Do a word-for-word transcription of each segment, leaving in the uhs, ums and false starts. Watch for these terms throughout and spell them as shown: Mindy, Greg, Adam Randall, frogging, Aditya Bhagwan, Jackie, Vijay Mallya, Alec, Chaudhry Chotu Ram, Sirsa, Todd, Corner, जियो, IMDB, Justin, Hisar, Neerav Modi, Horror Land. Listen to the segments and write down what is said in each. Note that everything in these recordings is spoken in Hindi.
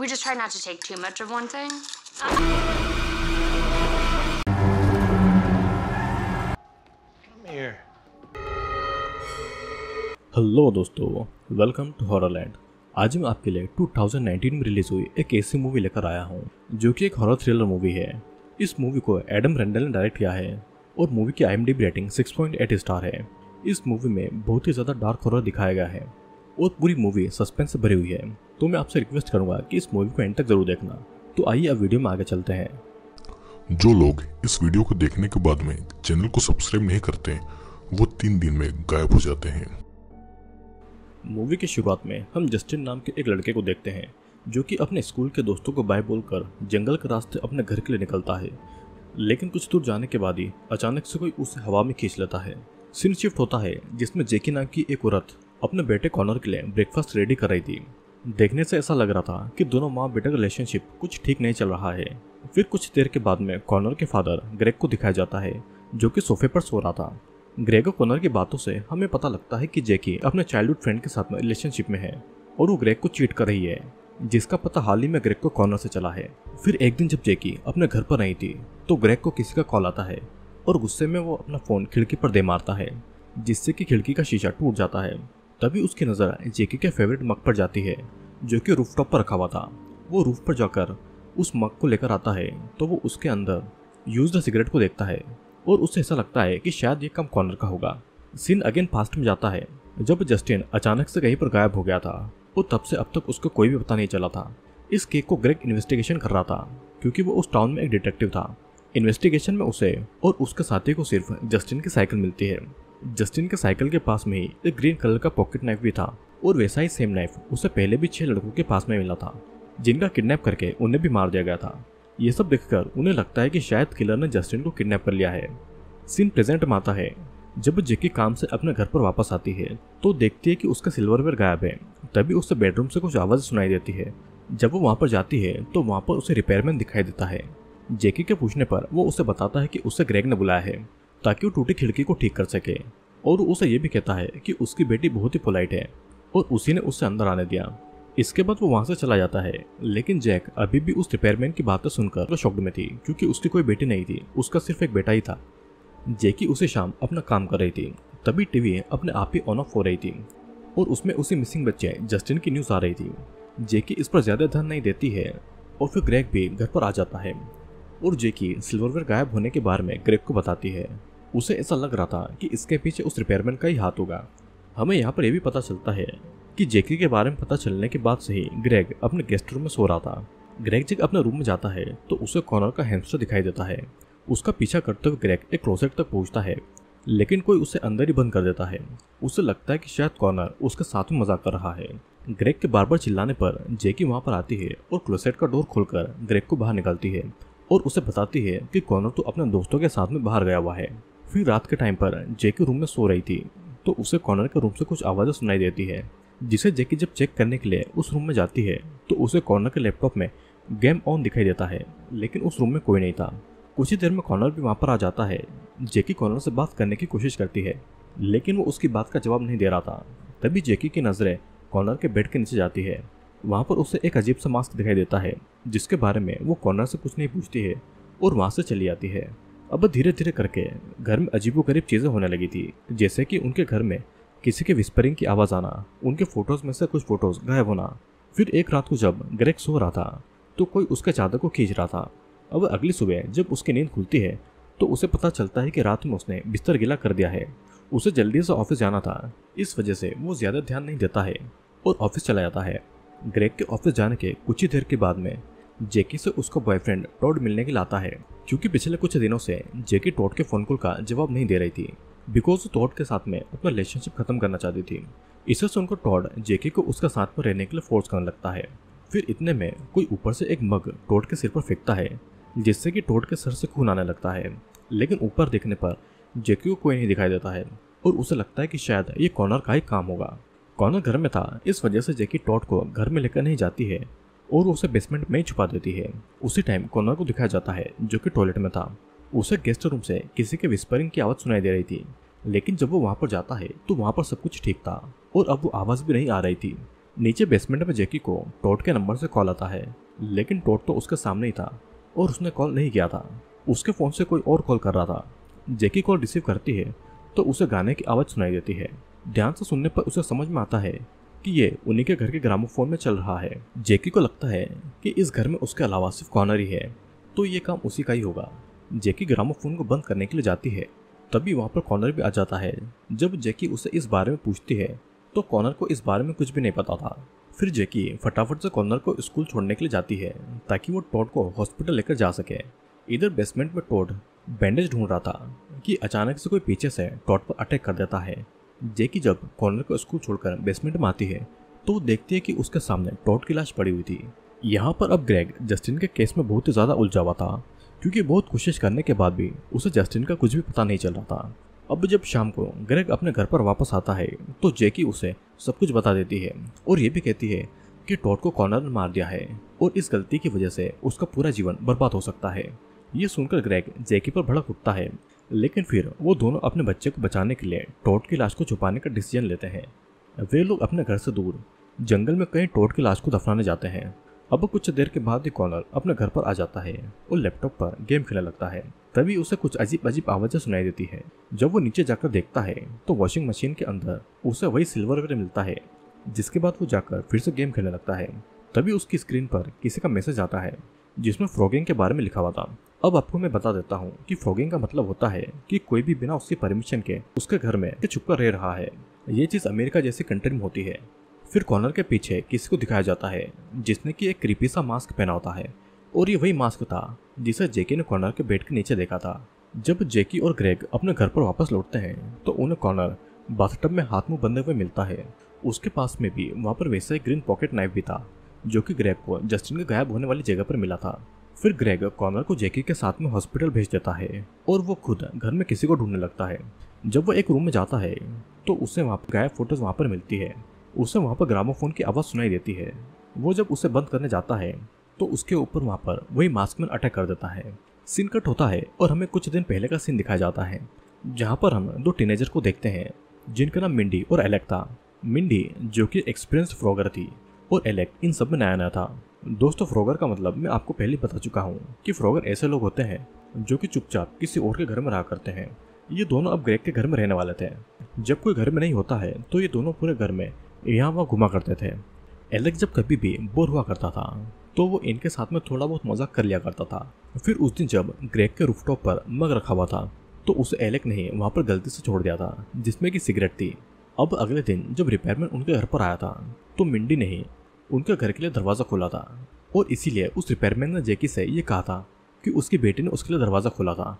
We just try not to take too much of one thing. Uh Come here. Hello दोस्तों, वेलकम टू हॉररलैंड। आज मैं आपके लिए टू थाउजेंड नाइनटीन में रिलीज हुई एक ऐसी मूवी लेकर आया हूँ जो कि एक हॉरर थ्रिलर मूवी है। इस मूवी को एडम रैंडल ने डायरेक्ट किया है और मूवी की I M D B rating six point eight star है। इस मूवी में बहुत ही ज़्यादा डार्क हॉरर दिखाया गया है और पूरी मूवी सस्पेंस से भरी हुई है। तो मैं आपसे रिक्वेस्ट करूंगा कि इस मूवी को एंड तक जरूर देखना। तो आइए अब वीडियो में आगे चलते हैं। जो लोग इस वीडियो को देखने के बाद में चैनल को सब्सक्राइब नहीं करते वो तीन दिन में गायब हो जाते हैं। मूवी की शुरुआत में हम जस्टिन नाम के एक लड़के को देखते हैं जो कि अपने स्कूल के दोस्तों को बाय बोलकर जंगल के रास्ते अपने घर के लिए निकलता है, लेकिन कुछ दूर जाने के बाद ही अचानक से कोई उसे हवा में खींच लेता है। सीन शिफ्ट होता है जिसमें जैकी नाम की एक औरत अपने बेटे कॉर्नर के लिए ब्रेकफास्ट रेडी कर रही थी। देखने से ऐसा लग रहा था कि दोनों माँ बेटे का रिलेशनशिप कुछ ठीक नहीं चल रहा है। फिर कुछ देर के बाद में कॉर्नर के फादर ग्रेग को दिखाया जाता है जो कि सोफे पर सो रहा था। ग्रेग और कॉर्नर की बातों से हमें पता लगता है कि जैकी अपने चाइल्डहुड फ्रेंड के साथ में रिलेशनशिप में है और वो ग्रेग को चीट कर रही है, जिसका पता हाल ही में ग्रेग को कॉर्नर से चला है। फिर एक दिन जब जैकी अपने घर पर नहीं थी तो ग्रेग को किसी का कॉल आता है और गुस्से में वो अपना फ़ोन खिड़की पर दे मारता है जिससे कि खिड़की का शीशा टूट जाता है। तभी उसकी नज़र जैकी के फेवरेट मग पर जाती है जो कि रूफटॉप पर रखा हुआ था। वो रूफ पर जाकर उस मग को लेकर आता है तो वो उसके अंदर यूज द सिगरेट को देखता है और उससे ऐसा लगता है कि शायद ये काम कॉर्नर का होगा। सीन अगेन पास्ट में जाता है जब जस्टिन अचानक से कहीं पर गायब हो गया था और तब से अब तक उसको कोई भी पता नहीं चला था। इस केस को ग्रेग इन्वेस्टिगेशन कर रहा था क्योंकि वो उस टाउन में एक डिटेक्टिव था। इन्वेस्टिगेशन में उसे और उसके साथी को सिर्फ जस्टिन की साइकिल मिलती है। जस्टिन के साइकिल के पास में ही एक ग्रीन कलर का पॉकेट नाइफ भी था और वैसा ही सेम नाइफ उसे पहले भी छह लड़कों के पास में मिला था जिनका किडनैप करके उन्हें भी मार दिया गया था। ये सब देखकर उन्हें लगता है कि शायद किलर ने जस्टिन को किडनैप कर लिया है। सीन प्रेजेंट में आता है जब जैकी काम से अपने घर पर वापस आती है तो देखती है कि उसका सिल्वरवेयर गायब है। तभी उसे बेडरूम से कुछ आवाज़ सुनाई देती है। जब वो वहाँ पर जाती है तो वहाँ पर उसे रिपेयरमैन दिखाई देता है। जैकी के पूछने पर वो उसे बताता है कि उसे ग्रेग ने बुलाया है ताकि वो टूटी खिड़की को ठीक कर सके और उसे ये भी कहता है कि उसकी बेटी बहुत ही पोलाइट है और उसी ने उसे अंदर आने दिया। इसके बाद वो वहाँ से चला जाता है, लेकिन जैक अभी भी उस रिपेयरमैन की बातें सुनकर तो शॉक्ड में थी क्योंकि उसकी कोई बेटी नहीं थी, उसका सिर्फ एक बेटा ही था। जैकी उसे शाम अपना काम कर रही थी तभी टीवी अपने आप ही ऑन ऑफ हो रही थी और उसमें उसी मिसिंग बच्चे जस्टिन की न्यूज़ आ रही थी। जैकी इस पर ज़्यादा ध्यान नहीं देती है और फिर ग्रेग भी घर पर आ जाता है और जैकी सिल्वरवेयर गायब होने के बारे में ग्रेग को बताती है। उसे ऐसा लग रहा था कि इसके पीछे उस रिपेयरमैन का ही हाथ होगा। हमें यहाँ पर यह भी पता चलता है कि जैकी के बारे में पता चलने के बाद से ही ग्रेग अपने गेस्ट रूम में सो रहा था। ग्रेग जब अपने रूम में जाता है तो उसे कॉर्नर का हैमस्टर दिखाई देता है। उसका पीछा करते हुए ग्रेग एक क्लोसेट तक पहुँचता है लेकिन कोई उसे अंदर ही बंद कर देता है। उसे लगता है कि शायद कॉर्नर उसके साथ में मजाक कर रहा है। ग्रेग के बार बार चिल्लाने पर जैकी वहाँ पर आती है और क्लोसेट का डोर खोलकर ग्रेग को बाहर निकालती है और उसे बताती है कि कॉर्नर तो अपने दोस्तों के साथ में बाहर गया हुआ है। फिर रात के टाइम पर जैकी रूम में सो रही थी तो उसे कॉर्नर के रूम से कुछ आवाज़ें सुनाई देती है, जिसे जैकी जब चेक करने के लिए उस रूम में जाती है तो उसे कॉर्नर के लैपटॉप में गेम ऑन दिखाई देता है, लेकिन उस रूम में कोई नहीं था। कुछ ही देर में कॉर्नर भी वहाँ पर आ जाता है। जैकी कॉर्नर से बात करने की कोशिश करती है लेकिन वो उसकी बात का जवाब नहीं दे रहा था। तभी जैकी की नज़रें कॉर्नर के बेड के नीचे जाती है। वहाँ पर उसे एक अजीब सा मास्क दिखाई देता है जिसके बारे में वो कॉर्नर से कुछ नहीं पूछती है और वहाँ से चली आती है। अब धीरे धीरे करके घर में अजीबोगरीब चीज़ें होने लगी थी, जैसे कि उनके घर में किसी के विस्परिंग की आवाज़ आना, उनके फ़ोटोज़ में से कुछ फ़ोटोज़ गायब होना। फिर एक रात को जब ग्रेग सो रहा था तो कोई उसके चादर को खींच रहा था। अब अगली सुबह जब उसकी नींद खुलती है तो उसे पता चलता है कि रात में उसने बिस्तर गीला कर दिया है। उसे जल्दी से ऑफिस जाना था, इस वजह से वो ज़्यादा ध्यान नहीं देता है और ऑफिस चला जाता है। ग्रेग के ऑफिस जाने के कुछ ही देर के बाद में जैकी से उसका बॉयफ्रेंड टॉड मिलने के लिए आता है क्योंकि पिछले कुछ दिनों से जैकी टॉड के फ़ोन कॉल का जवाब नहीं दे रही थी बिकॉज वो टॉड के साथ में अपना रिलेशनशिप खत्म करना चाहती थी। इसे सुनकर टॉड जैकी को उसका साथ में रहने के लिए फोर्स करने लगता है। फिर इतने में कोई ऊपर से एक मग टॉड के सिर पर फेंकता है जिससे कि टॉड के सर से खून आने लगता है, लेकिन ऊपर देखने पर जैकी को कोई नहीं दिखाई देता है और उसे लगता है कि शायद ये कॉर्नर का ही काम होगा। कॉर्नर घर में था, इस वजह से जैकी टॉड को घर में लेकर नहीं जाती है और उसे बेसमेंट में ही छुपा देती है। उसी टाइम कॉर्नर को दिखाया जाता है जो कि टॉयलेट में था। उसे गेस्ट रूम से किसी के विस्परिंग की आवाज़ सुनाई दे रही थी, लेकिन जब वो वहाँ पर जाता है तो वहाँ पर सब कुछ ठीक था और अब वो आवाज़ भी नहीं आ रही थी। नीचे बेसमेंट में जैकी को टॉड के नंबर से कॉल आता है, लेकिन टॉड तो उसके सामने ही था और उसने कॉल नहीं किया था। उसके फ़ोन से कोई और कॉल कर रहा था। जैकी कॉल रिसीव करती है तो उसे गाने की आवाज़ सुनाई देती है। ध्यान से सुनने पर उसे समझ में आता है कि ये उन्हीं के घर के ग्रामोफोन में चल रहा है। जैकी को लगता है कि इस घर में उसके अलावा सिर्फ कॉर्नर ही है, तो ये काम उसी का ही होगा। जैकी ग्रामोफोन को बंद करने के लिए जाती है, तभी वहाँ पर कॉर्नर भी आ जाता है। जब जैकी उसे इस बारे में पूछती है तो कॉर्नर को इस बारे में कुछ भी नहीं पता था। फिर जैकी फटाफट से कॉर्नर को स्कूल छोड़ने के लिए जाती है ताकि वो टॉड को हॉस्पिटल लेकर जा सके। इधर बेसमेंट में टॉड बैंडेज ढूंढ रहा था कि अचानक से कोई पीछे से टॉड पर अटैक कर देता है। जैकी जब कॉर्नर को स्कूल छोड़कर बेसमेंट में आती है तो वो देखती है कि उसके सामने टॉड की लाश पड़ी हुई थी। यहाँ पर अब ग्रेग जस्टिन के केस में बहुत ही ज़्यादा उलझा हुआ था, क्योंकि बहुत कोशिश करने के बाद भी उसे जस्टिन का कुछ भी पता नहीं चल रहा था। अब जब शाम को ग्रेग अपने घर पर वापस आता है तो जैकी उसे सब कुछ बता देती है और ये भी कहती है कि टॉड को कॉर्नर ने मार दिया है और इस गलती की वजह से उसका पूरा जीवन बर्बाद हो सकता है। ये सुनकर ग्रेग जैकी पर भड़क उठता है, लेकिन फिर वो दोनों अपने बच्चे को बचाने के लिए टॉड की लाश को छुपाने का डिसीजन लेते हैं। वे लोग अपने घर से दूर जंगल में कहीं टॉड की लाश को दफनाने जाते हैं। अब कुछ देर के बाद ही कॉर्नर अपने घर पर आ जाता है और लैपटॉप पर गेम खेलने लगता है। तभी उसे कुछ अजीब अजीब आवाज़ें सुनाई देती है। जब वो नीचे जाकर देखता है तो वॉशिंग मशीन के अंदर उसे वही सिल्वरवेयर मिलता है, जिसके बाद वो जाकर फिर से गेम खेलने लगता है। तभी उसकी स्क्रीन पर किसी का मैसेज आता है जिसमें फ्रॉगिंग के बारे में लिखा हुआ था। अब आपको मैं बता देता हूँ कि फ्रॉगिंग का मतलब होता है कि कोई भी बिना उसकी परमिशन के उसके घर में छुपकर रह रहा है। ये चीज़ अमेरिका जैसी कंट्री में होती है। फिर कॉर्नर के पीछे किसी को दिखाया जाता है जिसने कि एक क्रीपी सा मास्क पहना होता है, और ये वही मास्क था जिसे जैकी ने कॉर्नर के बेड के नीचे देखा था। जब जैकी और ग्रेग अपने घर पर वापस लौटते हैं तो उन्हें कॉर्नर बाथटब में हाथ मुँह बंधे हुए मिलता है। उसके पास में भी वहाँ पर वैसा ही ग्रीन पॉकेट नाइफ भी था जो कि ग्रेग को जस्टिन के गायब होने वाली जगह पर मिला था। फिर ग्रेग कॉर्नर को जैकी के साथ में हॉस्पिटल भेज देता है और वो खुद घर में किसी को ढूंढने लगता है। जब वो एक रूम में जाता है तो उसे वहाँ पर गायब फोटोज वहाँ पर मिलती है। उसे वहाँ पर ग्रामोफोन की आवाज़ सुनाई देती है। वो जब उसे बंद करने जाता है तो उसके ऊपर वहाँ पर वही मास्क मैन अटैक कर देता है। सीन कट होता है और हमें कुछ दिन पहले का सीन दिखाया जाता है, जहाँ पर हम दो टीनेजर को देखते हैं जिनका नाम मिंडी और एलेक था। मिंडी जो कि एक्सपीरियंस फ्रॉगर थी और एलेक इन सब में नया नया था। दोस्तों, फ्रॉगर का मतलब मैं आपको पहले बता चुका हूँ कि फ्रॉगर ऐसे लोग होते हैं जो कि चुपचाप किसी और के घर में रहा करते हैं। ये दोनों अब ग्रेग के घर में रहने वाले थे। जब कोई घर में नहीं होता है तो ये दोनों पूरे घर में यहाँ वहाँ घुमा करते थे। एलेक जब कभी भी बोर हुआ करता था तो वो इनके साथ में थोड़ा बहुत मजाक कर लिया करता था। फिर उस दिन जब ग्रेग के रूफटॉप पर मग रखा हुआ था तो उसे एलेक ने वहाँ पर गलती से छोड़ दिया था, जिसमें कि सिगरेट थी। अब अगले दिन जब रिपेयरमैन उनके घर पर आया था तो मिंडी ने उनके घर के लिए दरवाज़ा खोला था, और इसीलिए उस रिपेयरमैन ने जैकी से ये कहा था कि उसकी बेटी ने उसके लिए दरवाज़ा खोला था।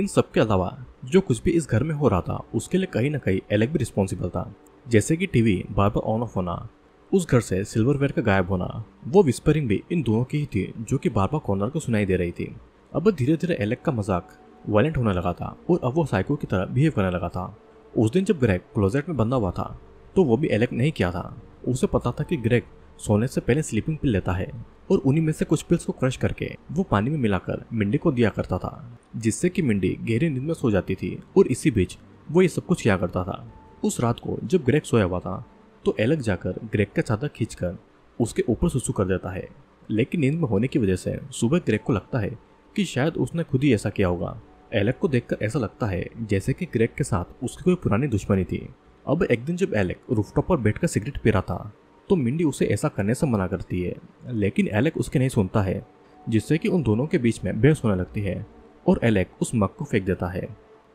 इन सब के अलावा जो कुछ भी इस घर में हो रहा था उसके लिए कहीं ना कहीं एलेक भी रिस्पॉन्सिबल था, जैसे कि टीवी बार बार ऑन ऑफ होना, उस घर से सिल्वरवेयर का गायब होना। वो विस्परिंग भी इन दोनों की ही थी जो कि बार बार कॉर्नर को सुनाई दे रही थी। अब धीरे धीरे एलेक का मजाक वायलेंट होने लगा था और अब वो साइको की तरह बिहेव करने लगा था। उस दिन जब ग्रेग क्लोजेट में बंधा हुआ था तो वो भी एलेक नहीं किया था। उसे पता था कि ग्रेग सोने से पहले स्लीपिंग पिल लेता है और उन्हीं में से कुछ पिल्स को क्रश करके वो पानी में मिलाकर मिंडी को दिया करता था, जिससे कि मिंडी गहरी नींद में सो जाती थी, और इसी बीच वो ये सब कुछ किया करता था। उस रात को जब ग्रेग सोया हुआ था तो एलेक जाकर ग्रेग का चादर खींचकर उसके ऊपर सुसु कर देता है, लेकिन नींद में होने की वजह से सुबह ग्रेग को लगता है कि शायद उसने खुद ही ऐसा किया होगा। एलेक को देखकर ऐसा लगता है जैसे कि ग्रेग के साथ उसकी कोई पुरानी दुश्मनी थी। अब एक दिन जब एलेक रूफटॉप पर बैठकर सिगरेट पी रहा था तो मिंडी उसे ऐसा करने से मना करती है, लेकिन एलेक उसके नहीं सुनता है, जिससे कि उन दोनों के बीच में बहस होने लगती है और एलेक उस मग को फेंक देता है।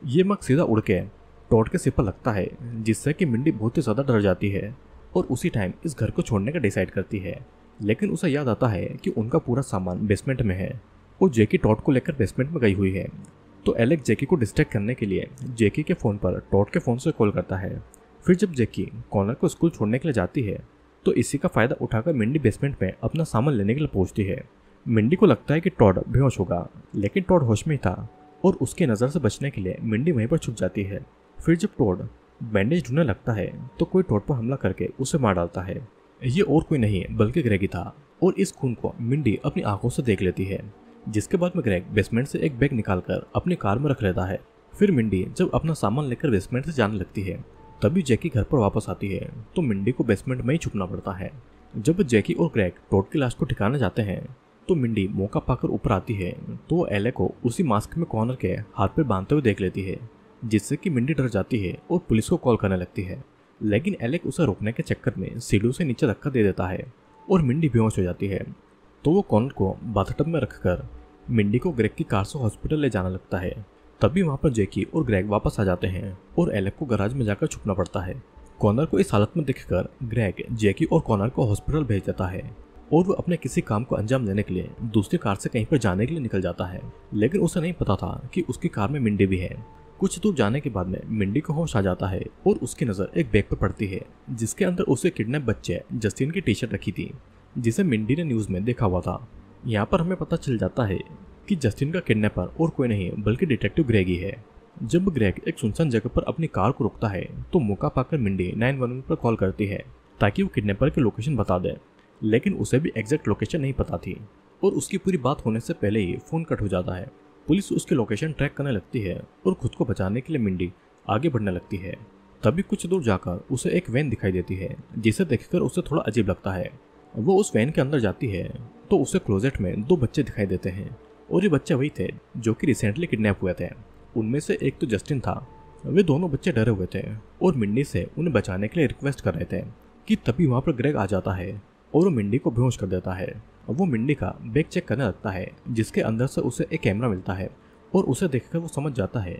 ये मग सीधा उड़ के टॉड के सिर पर लगता है, जिससे कि मिंडी बहुत ही ज़्यादा डर जाती है और उसी टाइम इस घर को छोड़ने का डिसाइड करती है। लेकिन उसे याद आता है कि उनका पूरा सामान बेसमेंट में है और जैकी टॉड को लेकर बेसमेंट में गई हुई है। तो एलेक जैकी को डिस्ट्रैक्ट करने के लिए जैकी के फ़ोन पर टॉड के फ़ोन से कॉल करता है। फिर जब जैकी कॉर्नर को स्कूल छोड़ने के लिए जाती है तो इसी का फ़ायदा उठाकर मिंडी बेसमेंट में अपना सामान लेने के लिए पहुंचती है। मिंडी को लगता है कि टॉड बेहोश होगा, लेकिन टॉड होश में था और उसकी नज़र से बचने के लिए मिंडी वहीं पर छुप जाती है। फिर जब टॉड बैंडेज ढूंढने लगता है तो कोई टॉड पर हमला करके उसे मार डालता है। ये और कोई नहीं बल्कि ग्रेग ही था, और इस खून को मिंडी अपनी आंखों से देख लेती है, जिसके बाद में ग्रेग बेसमेंट से एक बैग निकाल कर अपनी कार में रख लेता है। फिर मिंडी जब अपना सामान लेकर बेसमेंट से जाने लगती है तभी जैकी घर पर वापस आती है तो मिंडी को बेसमेंट में ही छुपना पड़ता है। जब जैकी और ग्रेग टॉड की लाश को ठिकाने जाते हैं तो मिंडी मौका पाकर ऊपर आती है तो एलेक को उसी मास्क में कॉर्नर के हाथ पर बांधते हुए देख लेती है, जिससे कि मिंडी डर जाती है और पुलिस को कॉल करने लगती है। लेकिन एलेक उसे रोकने के चक्कर में सीढ़ियों से नीचे धक्का दे देता है और मिंडी बेहोश हो जाती है। तो वो कॉर्नर को बाथटब में रखकर मिंडी को ग्रेग की कार से हॉस्पिटल ले जाना लगता है। तभी वहाँ पर जैकी और ग्रेग वापस आ जाते हैं और एलेक को गैराज में जाकर छुपना पड़ता है। कॉर्नर को इस हालत में देखकर ग्रेग जैकी और कॉर्नर को हॉस्पिटल भेज देता है और वो अपने किसी काम को अंजाम देने के लिए दूसरी कार से कहीं पर जाने के लिए निकल जाता है, लेकिन उसे नहीं पता था कि उसकी कार में मिंडी भी है। कुछ दूर जाने के बाद में मिंडी को होश आ जाता है और उसकी नज़र एक बैग पर पड़ती है, जिसके अंदर उसे किडनैप बच्चे जस्टिन की टी शर्ट रखी थी, जिसे मिंडी ने न्यूज़ में देखा हुआ था। यहाँ पर हमें पता चल जाता है कि जस्टिन का किडनैपर और कोई नहीं बल्कि डिटेक्टिव ग्रेग ही है। जब ग्रेग एक सुनसान जगह पर अपनी कार को रोकता है तो मौका पाकर मिंडी नाइन वन वन पर कॉल करती है ताकि वो किडनैपर की लोकेशन बता दे, लेकिन उसे भी एग्जैक्ट लोकेशन नहीं पता थी और उसकी पूरी बात होने से पहले ही फ़ोन कट हो जाता है। पुलिस उसकी लोकेशन ट्रैक करने लगती है और खुद को बचाने के लिए मिंडी आगे बढ़ने लगती है। तभी कुछ दूर जाकर उसे एक वैन दिखाई देती है, जिसे देखकर उसे थोड़ा अजीब लगता है। वो उस वैन के अंदर जाती है तो उसे क्लोजेट में दो बच्चे दिखाई देते हैं और ये बच्चे वही थे जो कि रिसेंटली किडनैप हुए थे। उनमें से एक तो जस्टिन था। वे दोनों बच्चे डरे हुए थे और मिंडी से उन्हें बचाने के लिए रिक्वेस्ट कर रहे थे कि तभी वहाँ पर ग्रेग आ जाता है और वो मिंडी को बेहोश कर देता है। वो मिंडी का बैग चेक करने लगता है, जिसके अंदर से उसे एक कैमरा मिलता है और उसे देखकर वो समझ जाता है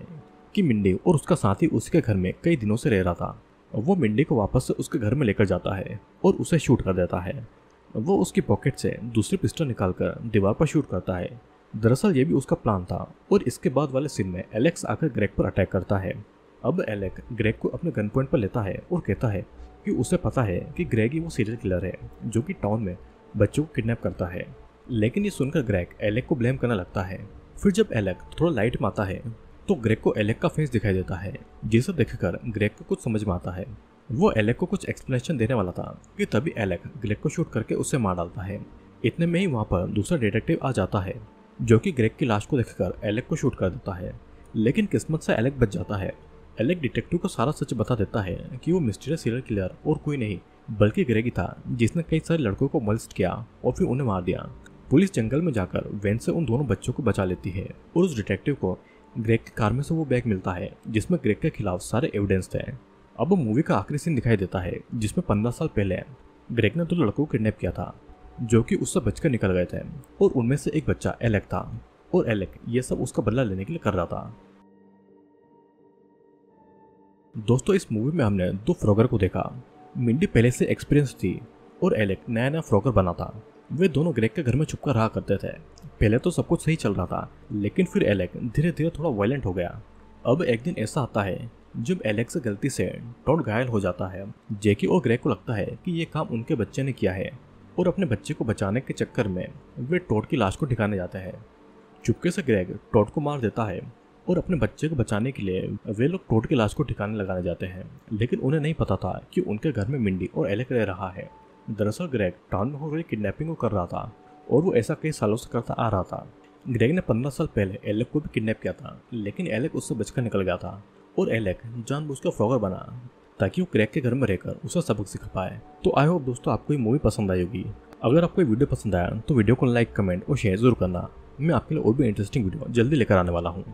कि मिंडी और उसका साथी उसके घर में कई दिनों से रह रहा था। वो मिंडी को वापस से उसके घर में लेकर जाता है और उसे शूट कर देता है। वो उसकी पॉकेट से दूसरी पिस्टल निकालकर दीवार पर शूट करता है। दरअसल ये भी उसका प्लान था और इसके बाद वाले सीन में एलेक्स आकर ग्रेग पर अटैक करता है। अब एलेक ग्रेग को अपने गन पॉइंट पर लेता है और कहता है कि उसे पता है कि ग्रेग ही वो सीरियल किलर है जो कि टाउन में बच्चों को किडनैप करता है। लेकिन ये सुनकर ग्रेग एलेक को ब्लेम करने लगता है। फिर जब एलेक थोड़ा लाइट में आता है तो ग्रेग को एलेक का फेस दिखाई देता है, जिसे देखकर ग्रेग को कुछ समझ में आता है। वो एलेक को कुछ एक्सप्लेनेशन देने वाला था कि तभी एलेक ग्रेग को शूट करके उसे मार डालता है। इतने में ही वहाँ पर दूसरा डिटेक्टिव आ जाता है जो कि ग्रेग की लाश को देखकर एलेक को शूट कर देता है, लेकिन किस्मत से एलेक बच जाता है। एलेक डिटेक्टिव को सारा सच बता देता है कि वो मिस्टीरियस सीरियल किलर और कोई नहीं बल्कि ग्रेग ही था, जिसने कई सारे लड़कों को मॉलस्ट किया और फिर उन्हें मार दिया। पुलिस जंगल में जाकर वैन से उन दोनों बच्चों को बचा लेती है और उस डिटेक्टिव को ग्रेग की कार में से वो बैग मिलता है जिसमें ग्रेग के खिलाफ सारे एविडेंस थे। अब मूवी का आखिरी सीन दिखाई देता है जिसमें पंद्रह साल पहले ग्रेग ने दो लड़कों को किडनैप किया था जो कि उससे बचकर निकल गए थे और उनमें से एक बच्चा एलेक था और एलेक ये सब उसका बदला लेने के लिए कर रहा था। दोस्तों, इस मूवी में हमने दो फ्रॉगर को देखा। मिंडी पहले से एक्सपीरियंस थी और एलेक नया नया फ्रॉगर बना था। वे दोनों ग्रेग के घर में छुपकर रहा करते थे। पहले तो सब कुछ सही चल रहा था, लेकिन फिर एलेक धीरे धीरे थोड़ा वायलेंट हो गया। अब एक दिन ऐसा आता है जब एलेक से गलती से टॉड घायल हो जाता है। जैकी और ग्रेग को लगता है कि ये काम उनके बच्चे ने किया है और अपने बच्चे को बचाने के चक्कर में वे टॉड की लाश को ठिकाने जाते हैं। चुपके से ग्रेग टॉड को मार देता है और अपने बच्चे को बचाने के लिए वे लोग टॉड की लाश को ठिकाने लगाने जाते हैं, लेकिन उन्हें नहीं पता था कि उनके घर में मिंडी और एलेक रह रहा है। दरअसल ग्रेग टाउन में हो रही किडनैपिंग को कर रहा था और वो ऐसा कई सालों से करता आ रहा था। ग्रेग ने पंद्रह साल पहले एलेक को भी किडनैप किया था, लेकिन एलेक उससे बचकर निकल गया था और एलेक जानबूझकर फ्रॉगर बना ताकि वो ग्रेग के घर में रहकर उसे सबक सिखा पाए। तो आई होप दोस्तों आपको ये मूवी पसंद आई होगी। अगर आपको ये वीडियो पसंद आया तो वीडियो को लाइक, कमेंट और शेयर जरूर करना। मैं आपके लिए और भी इंटरेस्टिंग वीडियो जल्दी लेकर आने वाला हूँ।